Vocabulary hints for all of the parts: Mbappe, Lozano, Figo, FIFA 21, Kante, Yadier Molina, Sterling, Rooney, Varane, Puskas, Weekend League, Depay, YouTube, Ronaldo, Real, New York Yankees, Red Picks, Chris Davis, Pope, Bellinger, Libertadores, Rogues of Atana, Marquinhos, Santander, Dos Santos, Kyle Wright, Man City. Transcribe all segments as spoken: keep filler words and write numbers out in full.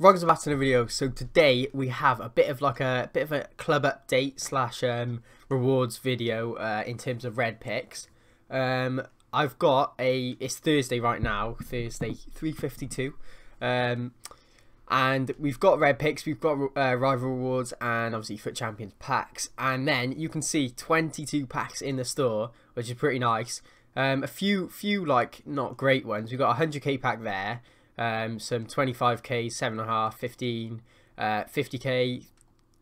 Rogues of Atana video. So today we have a bit of like a bit of a club update slash um, rewards video uh, in terms of red picks. Um, I've got a it's Thursday right now, Thursday three fifty-two, um, and we've got red picks, we've got uh, rival rewards, and obviously Foot Champions packs. And then you can see twenty-two packs in the store, which is pretty nice. Um, a few few like not great ones. We've got a one hundred K pack there. Um, some twenty-five K, seven point five, fifteen, uh, fifty K,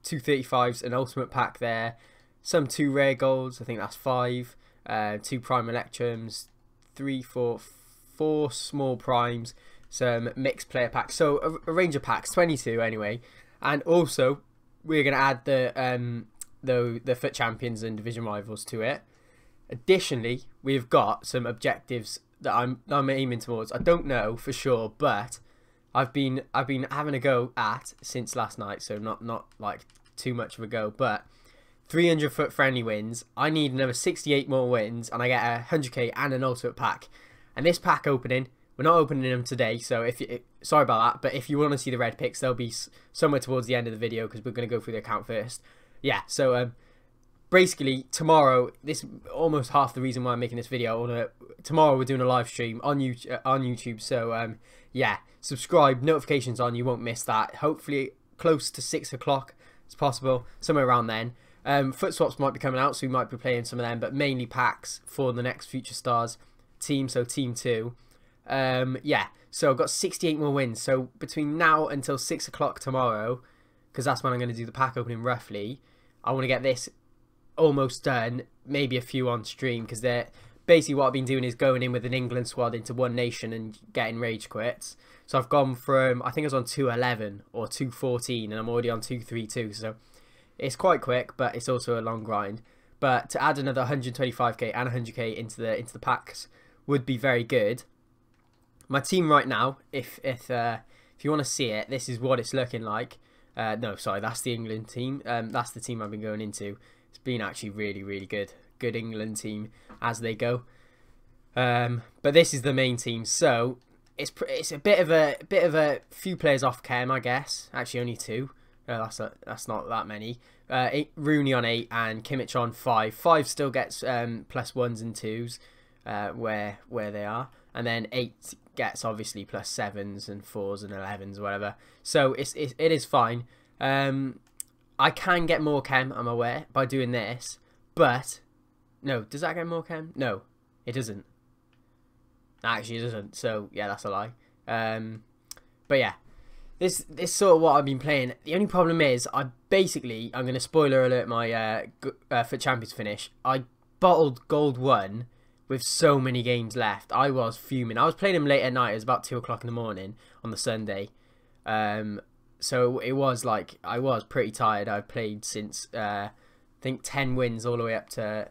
two thirty-fives, an ultimate pack there, some two rare golds, I think that's five, uh, two prime electrums, three, four, four small primes, some mixed player packs, so a, a range of packs, twenty-two anyway. And also we're going to add the, um, the, the Foot Champions and Division Rivals to it. Additionally, we've got some objectives that I'm that I'm aiming towards. I don't know for sure, but I've been I've been having a go at since last night, so not not like too much of a go. But three hundred foot friendly wins. I need another sixty-eight more wins, and I get a one hundred K and an ultimate pack. And this pack opening, we're not opening them today. So if you, sorry about that, but if you want to see the red picks, they'll be somewhere towards the end of the video because we're gonna go through the account first. Yeah. So um. Basically, tomorrow, this almost half the reason why I'm making this video. Although tomorrow we're doing a live stream on YouTube, uh, on YouTube. So um, yeah, subscribe, notifications on, you won't miss that. Hopefully, close to six o'clock, it's possible, somewhere around then. Um, foot swaps might be coming out, so we might be playing some of them, but mainly packs for the next Future Stars team. So team two, um, yeah. So I've got sixty-eight more wins. So between now until six o'clock tomorrow, because that's when I'm going to do the pack opening roughly. I want to get this almost done, maybe a few on stream, because they're basically what I've been doing is going in with an England squad into One Nation and getting rage quits. So I've gone from, I think I was on two eleven or two fourteen, and I'm already on two thirty-two, so it's quite quick, but it's also a long grind. But to add another one twenty-five K and one hundred K into the into the packs would be very good. My team right now, if if uh, if you want to see it, this is what it's looking like. Uh, no, sorry, that's the England team. Um, that's the team I've been going into. It's been actually really, really good. Good England team as they go. Um, but this is the main team, so it's it's a bit of a bit of a few players off cam, I guess. Actually, only two. No, that's a, that's not that many. Uh, eight, Rooney on eight and Kimmich on five. Five still gets um, plus ones and twos uh, where where they are, and then eight gets obviously plus sevens and fours and elevens, whatever. So it's it, it is fine. Um, I can get more chem, I'm aware, by doing this, but, no, does that get more chem? No, it doesn't. Actually, it doesn't, so, yeah, that's a lie. Um, but, yeah, this this sort of what I've been playing. The only problem is, I basically, I'm going to spoiler alert my uh, uh, Foot Champions finish. I bottled Gold one with so many games left. I was fuming. I was playing him late at night. It was about two o'clock in the morning on the Sunday. Um... So it was like, I was pretty tired. I've played since, uh, I think, ten wins all the way up to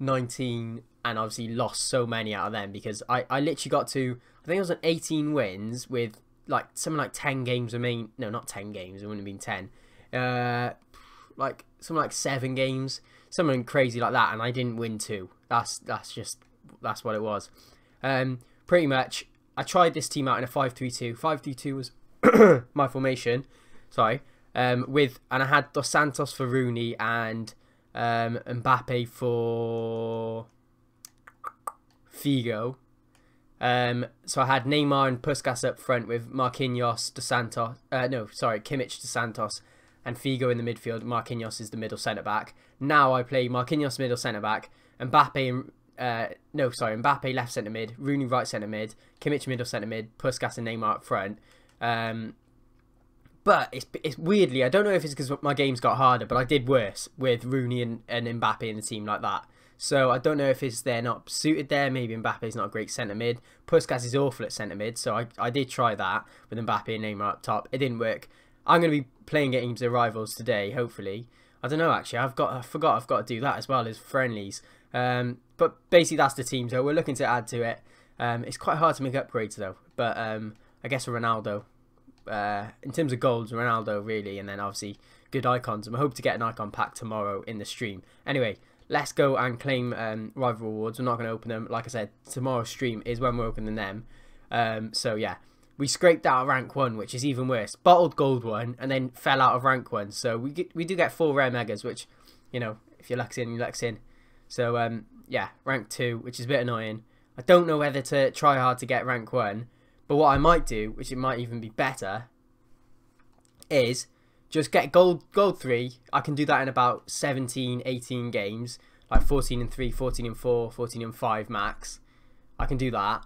nineteen, and obviously lost so many out of them because I, I literally got to, I think it was an eighteen wins with like something like ten games remaining. No, not ten games, it wouldn't have been ten. Uh, like something like seven games, something crazy like that, and I didn't win two. That's, that's just, that's what it was. Um, pretty much, I tried this team out in a five three two. five three two was my formation, sorry, um, with, and I had Dos Santos for Rooney and um, Mbappe for Figo. Um, so I had Neymar and Puskas up front with Marquinhos, Dos Santos, uh, no, sorry, Kimmich, Dos Santos, and Figo in the midfield. Marquinhos is the middle centre-back. Now I play Marquinhos middle centre-back, Mbappe and Uh, no, sorry, Mbappe left centre mid, Rooney right centre mid, Kimmich middle centre mid, Puskas and Neymar up front. Um, but it's, it's weirdly, I don't know if it's because my games got harder, but I did worse with Rooney and, and Mbappe in the team like that. So I don't know if it's they're not suited there. Maybe Mbappe's not a great centre mid. Puskas is awful at centre mid, so I, I did try that with Mbappe and Neymar up top. It didn't work. I'm going to be playing games of rivals today, hopefully. I don't know, actually. I've got, I forgot I've got to do that as well as friendlies. Um, but basically that's the team, so we're looking to add to it. Um, it's quite hard to make upgrades though, but um, I guess a Ronaldo, uh, in terms of golds, Ronaldo really, and then obviously good icons, and we hope to get an icon pack tomorrow in the stream. Anyway, let's go and claim um, rival rewards. We're not going to open them, like I said, tomorrow's stream is when we're opening them, um, so yeah, we scraped out of rank one, which is even worse. Bottled gold one, and then fell out of rank one. So we get, we do get four rare megas, which, you know, if you luck's in, you luck's in. So um, yeah, rank two, which is a bit annoying. I don't know whether to try hard to get rank one, but what I might do, which it might even be better, is just get gold gold three. I can do that in about seventeen, eighteen games, like fourteen and three, fourteen and four, fourteen and five max. I can do that.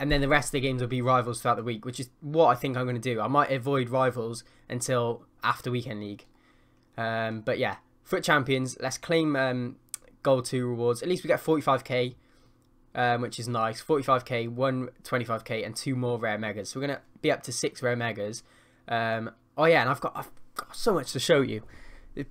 And then the rest of the games will be rivals throughout the week, which is what I think I'm going to do. I might avoid rivals until after weekend league. Um, but yeah, for champions, let's claim um, gold two rewards. At least we get forty-five K, um, which is nice. forty-five K, one twenty-five K, and two more rare megas. So we're going to be up to six rare megas. Um, oh yeah, and I've got, I've got so much to show you.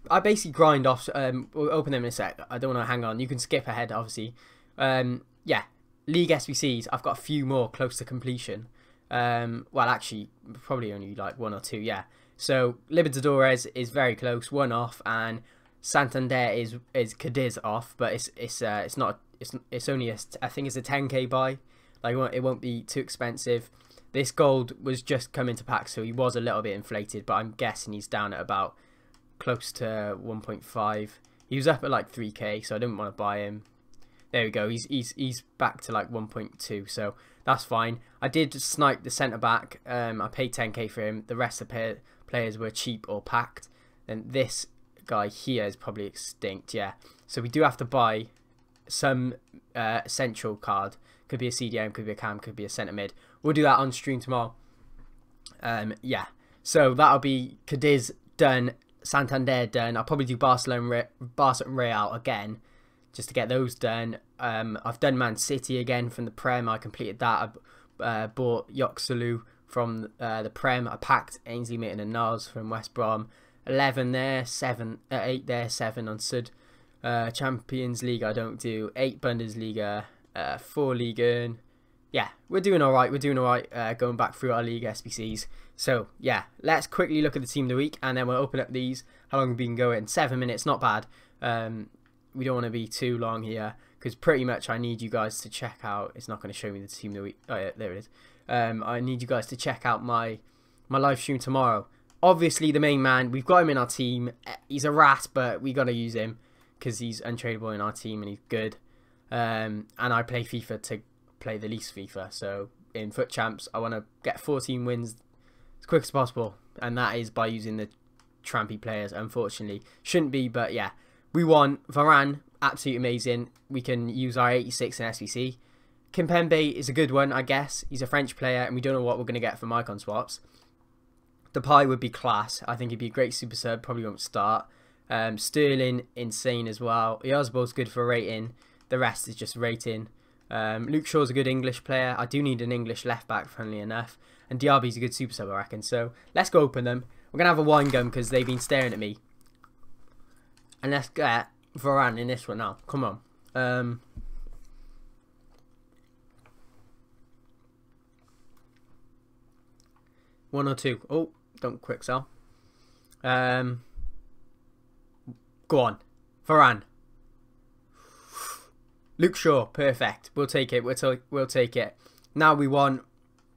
I basically grind off. Um, we'll open them in a sec. I don't want to hang on. You can skip ahead, obviously. Um, yeah. League S B Cs, I've got a few more close to completion. Um, well, actually, probably only like one or two, yeah. So, Libertadores is very close, one off, and Santander is is Cadiz off, but it's it's uh, it's not it's it's only a, I think it's a ten K buy. Like, it won't, it won't be too expensive. This gold was just coming to pack, so he was a little bit inflated, but I'm guessing he's down at about close to one point five. He was up at like three K, so I didn't want to buy him. There we go, he's he's he's back to like one point two, so that's fine. I did snipe the centre back. Um, I paid ten K for him. The rest of the players were cheap or packed. And this guy here is probably extinct, yeah. So we do have to buy some uh, central card. Could be a C D M, could be a cam, could be a centre mid. We'll do that on stream tomorrow. Um, yeah, so that'll be Cadiz done, Santander done. I'll probably do Barcelona, Barca and Real again, just to get those done. Um, I've done Man City again from the Prem. I completed that. I uh, bought Yoxalu from uh, the Prem. I packed Ainsley Mitten and Niles from West Brom. eleven there, seven, uh, eight there, seven on Sud. Uh, Champions League I don't do. eight Bundesliga, uh, four Ligue one. Yeah, we're doing all right. We're doing all right uh, going back through our League S B Cs. So, yeah, let's quickly look at the team of the week, and then we'll open up these. How long have we been going? Seven minutes, not bad. Um... We don't want to be too long here, because pretty much I need you guys to check out. It's not going to show me the team that we... Oh, yeah, there it is. Um, I need you guys to check out my my live stream tomorrow. Obviously, the main man, we've got him in our team. He's a rat, but we got to use him because he's untradeable in our team and he's good. Um, and I play FIFA to play the least FIFA. So, in Foot Champs, I want to get fourteen wins as quick as possible. And that is by using the trampy players, unfortunately. Shouldn't be, but yeah. We won. Varane, absolutely amazing. We can use our eighty-six in S B C. Kimpembe is a good one, I guess. He's a French player, and we don't know what we're going to get from icon swaps. Depay would be class. I think he'd be a great super sub. Probably won't start. Um, Sterling, insane as well. Yazbal's good for rating. The rest is just rating. Um, Luke Shaw's a good English player. I do need an English left-back, funnily enough. And Diaby's a good super sub, I reckon. So, let's go open them. We're going to have a wine gum because they've been staring at me. And let's get Varane in this one now. Come on. Um, one or two. Oh, don't quick sell. Um, go on. Varane. Luke Shaw. Perfect. We'll take it. We'll, t we'll take it. Now we want,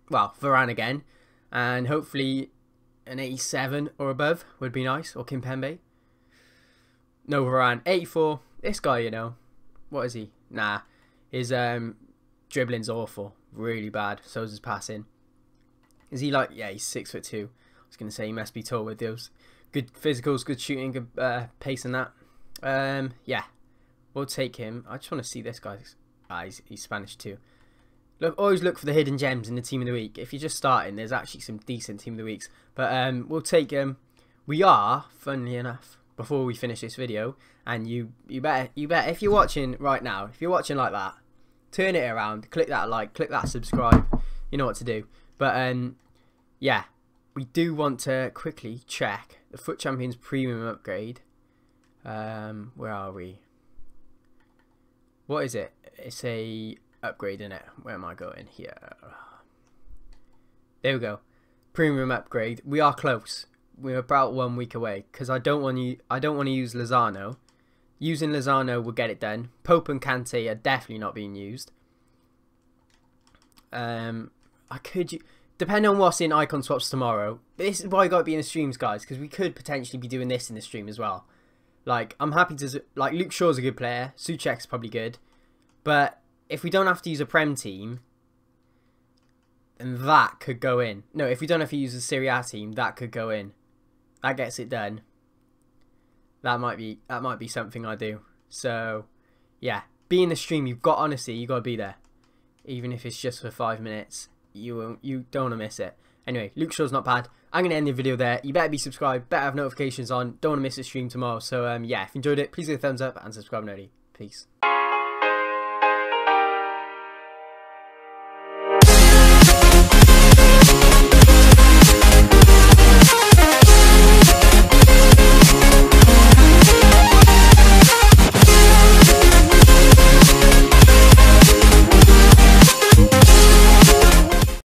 well, Varane again. And hopefully an eighty-seven or above would be nice. Or Kimpembe. No, Varane, eighty-four. This guy, you know, what is he? Nah, his um, dribbling's awful, really bad. So is his passing. Is he like? Yeah, he's six foot two. I was gonna say he must be tall with those good physicals, good shooting, good uh, pace, and that. Um, yeah, we'll take him. I just want to see this guy. Ah, he's, he's Spanish too. Look, always look for the hidden gems in the team of the week. If you're just starting, there's actually some decent team of the weeks. But um, we'll take him. We are, funnily enough, before we finish this video, and you you better you better if you're watching right now, if you're watching like that, turn it around, click that like, click that subscribe, you know what to do. But um yeah, we do want to quickly check the Foot Champions premium upgrade. Um where are we? What is it? It's a upgrade, in it. Where am I going here? There we go. Premium upgrade. We are close. We're about one week away, because I don't want you. I don't want to use Lozano. Using Lozano will get it done. Pope and Kante are definitely not being used. Um, I could. depending on what's in Icon Swaps tomorrow, this is why you got to be in the streams, guys, because we could potentially be doing this in the stream as well. Like, I'm happy to... Like, Luke Shaw's a good player. Suchek's probably good. But if we don't have to use a Prem team, then that could go in. No, if we don't have to use a Serie A team, that could go in. That gets it done. That might be that might be something I do. So, yeah. Be in the stream. You've got, honestly, you've got to be there. Even if it's just for five minutes, you won't, you don't want to miss it. Anyway, Luke Shaw's not bad. I'm going to end the video there. You better be subscribed. Better have notifications on. Don't want to miss the stream tomorrow. So, um, yeah, if you enjoyed it, please give it a thumbs up and subscribe, nerdy. Peace.